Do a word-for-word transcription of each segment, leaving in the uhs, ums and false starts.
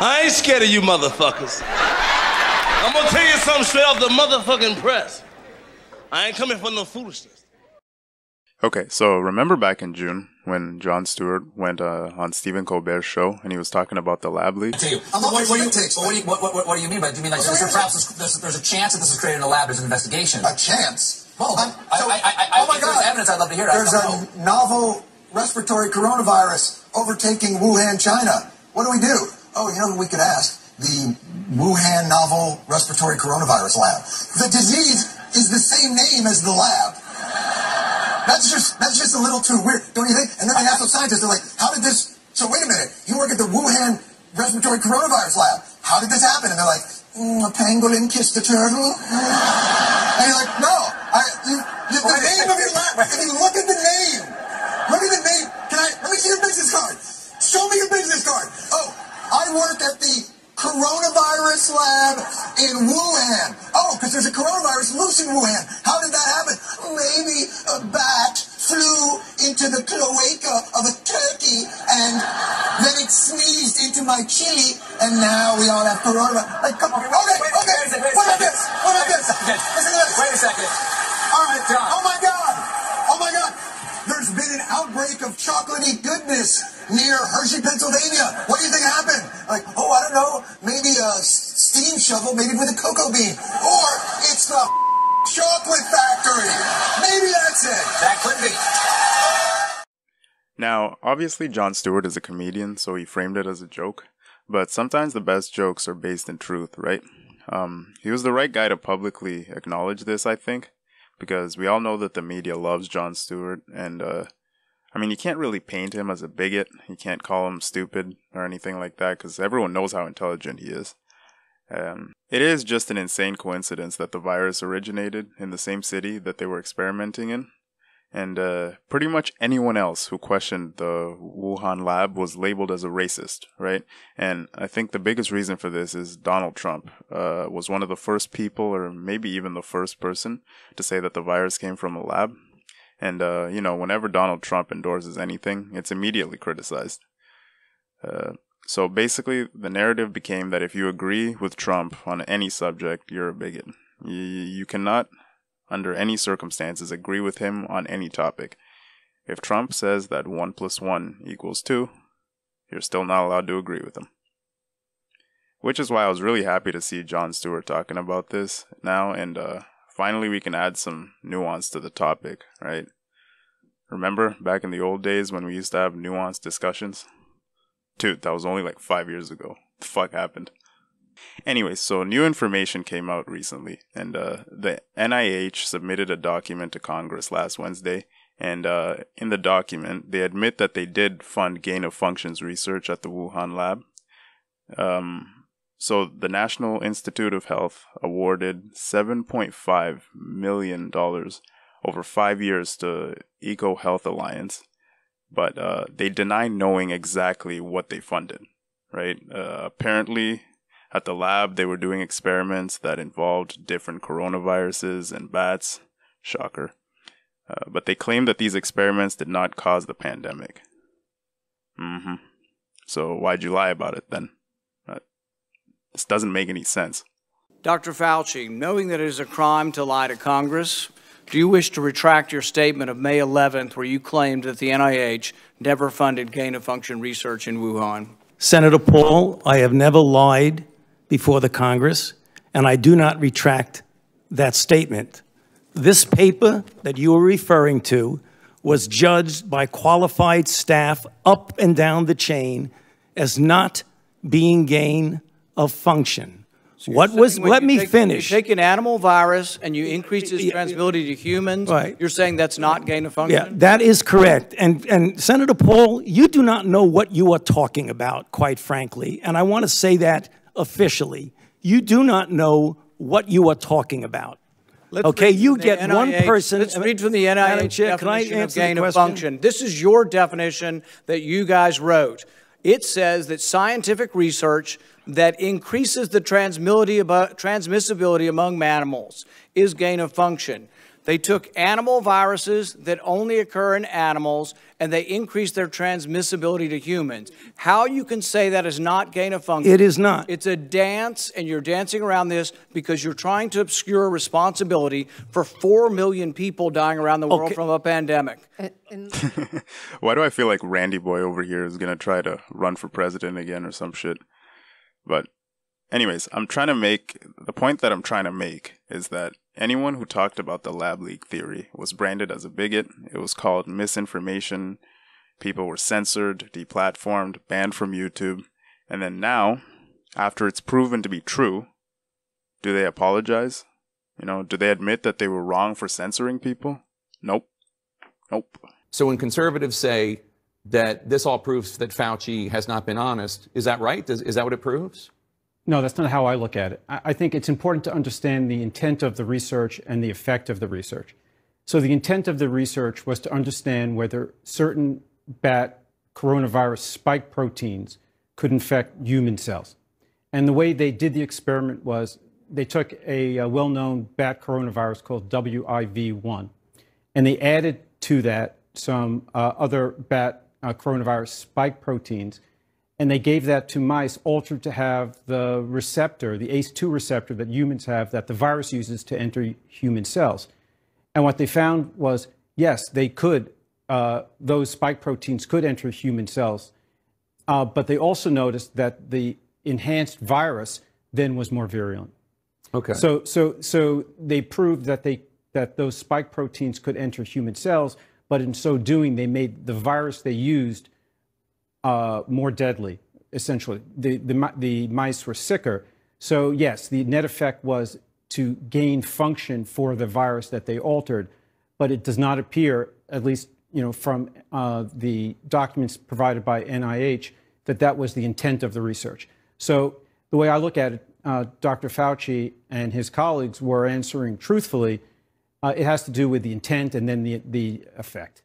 I ain't scared of you motherfuckers. I'm gonna tell you something straight off the motherfucking press. I ain't coming for no foolishness. Okay, so remember back in June when Jon Stewart went uh, on Stephen Colbert's show and he was talking about the lab leak? Tell you, what, what, what, do you what, do you, what, what, what do you mean by it? Do you mean like there's, perhaps there's, there's a chance that this was created in a lab as an investigation? A chance? Well, I'm, so, I, I, I, oh my God. There's evidence, I'd love to hear it. There's a novel respiratory coronavirus overtaking Wuhan, China. What do we do? Oh, you know who we could ask? The Wuhan novel respiratory coronavirus lab. The disease is the same name as the lab. That's just that's just a little too weird, don't you think? And then they ask the scientists, they're like, how did this... So wait a minute, you work at the Wuhan respiratory coronavirus lab. How did this happen? And they're like, mm, a pangolin kissed a turtle? And you're like, no, I, you, you, the name of your lab, I mean, look at the name. Look at the name. Can I... Let me see your business card. Show me your business card. Oh, I work at the coronavirus lab in Wuhan. Oh, because there's a coronavirus loose in Wuhan. How did that happen? Maybe a bat flew into the cloaca of a turkey and then it sneezed into my chili and now we all have coronavirus. Like, come on. Okay, okay, wait, okay. Wait, wait, what about this? What about this? Listen to this. Wait a second. All right, John. Oh, my God. Oh, my God. There's been an outbreak of chocolatey goodness near Hershey, Pennsylvania. What do you think happened? Like, oh, I don't know, maybe a steam shovel made it with a cocoa bean. Or it's the chocolate factory. Maybe that's it. That could be. Now, obviously, Jon Stewart is a comedian, so he framed it as a joke. But sometimes the best jokes are based in truth, right? Um, he was the right guy to publicly acknowledge this, I think. Because we all know that the media loves Jon Stewart, and uh, I mean, you can't really paint him as a bigot. You can't call him stupid or anything like that, because everyone knows how intelligent he is. Um, it is just an insane coincidence that the virus originated in the same city that they were experimenting in, and uh, pretty much anyone else who questioned the Wuhan lab was labeled as a racist, right? And I think the biggest reason for this is Donald Trump uh, was one of the first people, or maybe even the first person, to say that the virus came from a lab. And, uh, you know, whenever Donald Trump endorses anything, it's immediately criticized. Uh, so basically, the narrative became that if you agree with Trump on any subject, you're a bigot. You, you cannot, under any circumstances, agree with him on any topic. If Trump says that one plus one equals two, you're still not allowed to agree with him. Which is why I was really happy to see Jon Stewart talking about this now, and, uh, finally, we can add some nuance to the topic, right? Remember back in the old days when we used to have nuanced discussions? Dude, that was only like five years ago. What the fuck happened? Anyway, so new information came out recently, and uh, the N I H submitted a document to Congress last Wednesday, and uh, in the document, they admit that they did fund gain-of-functions research at the Wuhan lab. Um... So the National Institute of Health awarded seven point five million dollars over five years to EcoHealth Alliance, but uh, they deny knowing exactly what they funded, right? Uh, apparently, at the lab, they were doing experiments that involved different coronaviruses and bats. Shocker. Uh, but they claim that these experiments did not cause the pandemic. Mm-hmm. So why'd you lie about it then? This doesn't make any sense. Doctor Fauci, knowing that it is a crime to lie to Congress, do you wish to retract your statement of May eleventh where you claimed that the N I H never funded gain-of-function research in Wuhan? Senator Paul, I have never lied before the Congress, and I do not retract that statement. This paper that you are referring to was judged by qualified staff up and down the chain as not being gain of function. So what was, let me take, finish. You take an animal virus and you increase its transmissibility to humans, right. You're saying that's not gain of function? Yeah, that is correct. And, and Senator Paul, you do not know what you are talking about, quite frankly. And I want to say that officially. You do not know what you are talking about. Let's okay, you get N I H, one person. Let's read from the N I H definition can I of gain of function. This is your definition that you guys wrote. It says that scientific research that increases the transmissibility among mammals is gain of function. They took animal viruses that only occur in animals, and they increased their transmissibility to humans. How you can say that is not gain of function. It is not. It's a dance, and you're dancing around this because you're trying to obscure responsibility for four million people dying around the world okay. from a pandemic. Why do I feel like Randy Boy over here is going to try to run for president again or some shit? But anyways, I'm trying to make, the point that I'm trying to make is that anyone who talked about the lab leak theory was branded as a bigot. It was called misinformation. People were censored, deplatformed, banned from YouTube. And then now, after it's proven to be true, do they apologize? You know, do they admit that they were wrong for censoring people? Nope. Nope. So when conservatives say that this all proves that Fauci has not been honest, is that right? Is, is that what it proves? No, that's not how I look at it. I think it's important to understand the intent of the research and the effect of the research. So the intent of the research was to understand whether certain bat coronavirus spike proteins could infect human cells. And the way they did the experiment was they took a well-known bat coronavirus called W I V one, and they added to that some uh, other bat uh, coronavirus spike proteins. And they gave that to mice altered to have the receptor, the A C E two receptor that humans have that the virus uses to enter human cells. And what they found was, yes, they could, uh, those spike proteins could enter human cells. Uh, but they also noticed that the enhanced virus then was more virulent. Okay. So, so, so they proved that, they, that those spike proteins could enter human cells. But in so doing, they made the virus they used Uh, more deadly, essentially. The, the, the mice were sicker. So yes, the net effect was to gain function for the virus that they altered, but it does not appear, at least you know, from uh, the documents provided by N I H, that that was the intent of the research. So the way I look at it, uh, Doctor Fauci and his colleagues were answering truthfully. Uh, it has to do with the intent and then the, the effect.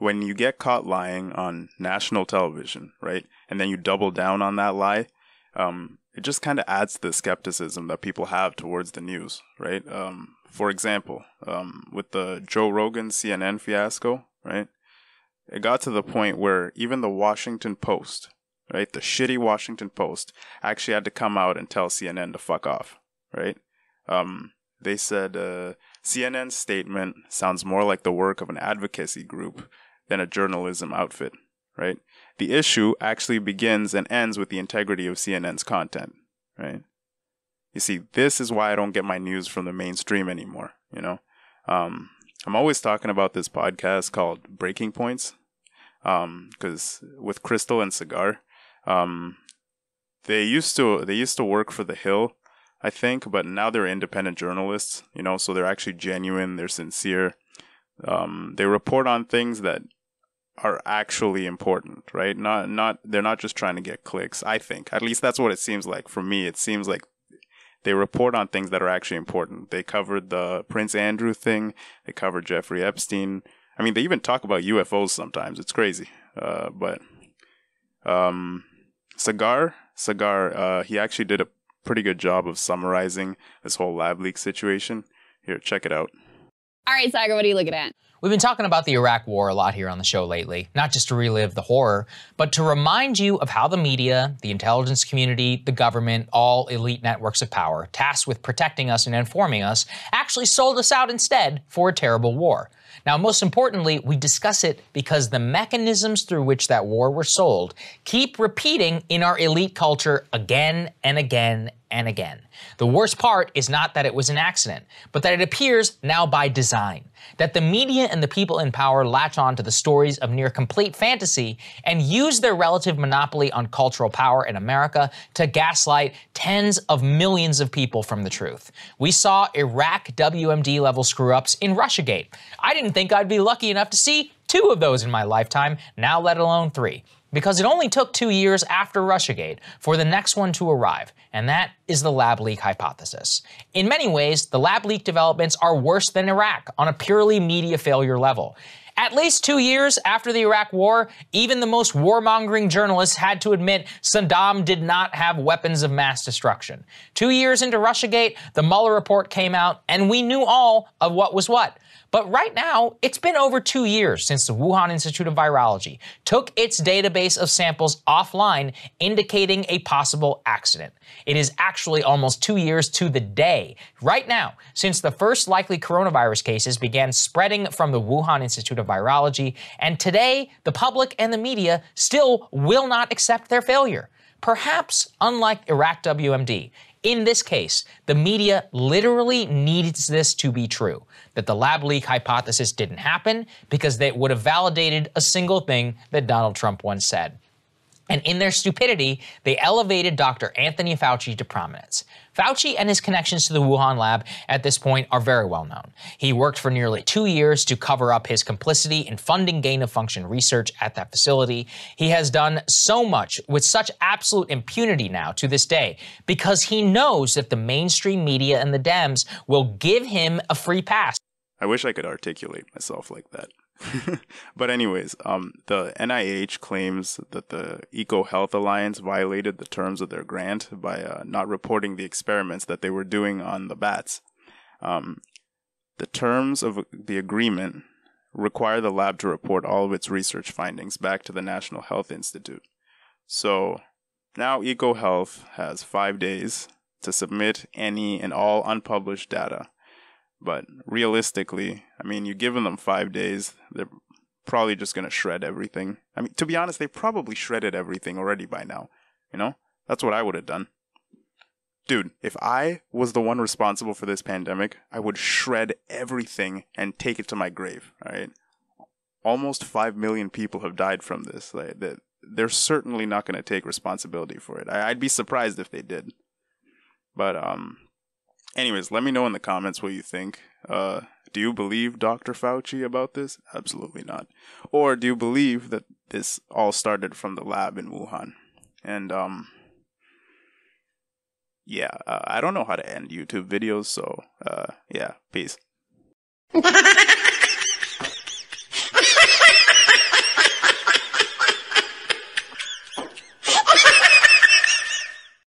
When you get caught lying on national television, right, and then you double down on that lie, um, it just kind of adds to the skepticism that people have towards the news, right? Um, for example, um, with the Joe Rogan C N N fiasco, right, it got to the point where even the Washington Post, right, the shitty Washington Post, actually had to come out and tell C N N to fuck off, right? Um, they said uh, C N N's statement sounds more like the work of an advocacy group than a journalism outfit, right? The issue actually begins and ends with the integrity of C N N's content, right? You see, this is why I don't get my news from the mainstream anymore, you know? Um, I'm always talking about this podcast called Breaking Points, because um, with Crystal and Saagar, um, they used to they used to work for The Hill, I think, but now they're independent journalists, you know, so they're actually genuine, they're sincere. Um, they report on things that are actually important, right? Not, not, they're not just trying to get clicks, I think. At least that's what it seems like. For me, it seems like they report on things that are actually important. They covered the Prince Andrew thing. They covered Jeffrey Epstein. I mean, they even talk about U F Os sometimes. It's crazy. Uh, but um, Saagar, Saagar, uh, he actually did a pretty good job of summarizing this whole lab leak situation. Here, check it out. All right, Saagar, what are you looking at? We've been talking about the Iraq war a lot here on the show lately, not just to relive the horror, but to remind you of how the media, the intelligence community, the government, all elite networks of power, tasked with protecting us and informing us, actually sold us out instead for a terrible war. Now, most importantly, we discuss it because the mechanisms through which that war were sold keep repeating in our elite culture again and again and again. The worst part is not that it was an accident, but that it appears now by design, that the media and the people in power latch on to the stories of near complete fantasy and use their relative monopoly on cultural power in America to gaslight tens of millions of people from the truth. We saw Iraq W M D level screw-ups in Russiagate. I didn't think I'd be lucky enough to see two of those in my lifetime, now let alone three. Because it only took two years after Russiagate for the next one to arrive, and that is the lab leak hypothesis. In many ways, the lab leak developments are worse than Iraq on a purely media failure level. At least two years after the Iraq war, even the most warmongering journalists had to admit Saddam did not have weapons of mass destruction. Two years into Russiagate, the Mueller report came out, and we knew all of what was what. But right now, it's been over two years since the Wuhan Institute of Virology took its database of samples offline, indicating a possible accident. It is actually almost two years to the day, right now, since the first likely coronavirus cases began spreading from the Wuhan Institute of Virology, and today, the public and the media still will not accept their failure. Perhaps unlike Iraq W M D, in this case, the media literally needs this to be true, that the lab leak hypothesis didn't happen because they would have validated a single thing that Donald Trump once said. And in their stupidity, they elevated Doctor Anthony Fauci to prominence. Fauci and his connections to the Wuhan lab at this point are very well known. He worked for nearly two years to cover up his complicity in funding gain-of-function research at that facility. He has done so much with such absolute impunity now to this day because he knows that the mainstream media and the Dems will give him a free pass. I wish I could articulate myself like that. But anyways, um, the N I H claims that the EcoHealth Alliance violated the terms of their grant by uh, not reporting the experiments that they were doing on the bats. Um, the terms of the agreement require the lab to report all of its research findings back to the National Health Institute. So now EcoHealth has five days to submit any and all unpublished data. But realistically, I mean, you've given them five days, they're probably just going to shred everything. I mean, to be honest, they probably shredded everything already by now. You know? That's what I would have done. Dude, if I was the one responsible for this pandemic, I would shred everything and take it to my grave, alright? Almost five million people have died from this. Like, they're certainly not going to take responsibility for it. I'd be surprised if they did. But, um... anyways, let me know in the comments what you think. Uh, do you believe Doctor Fauci about this? Absolutely not. Or do you believe that this all started from the lab in Wuhan? And, um, yeah, uh, I don't know how to end YouTube videos, so, uh, yeah, peace.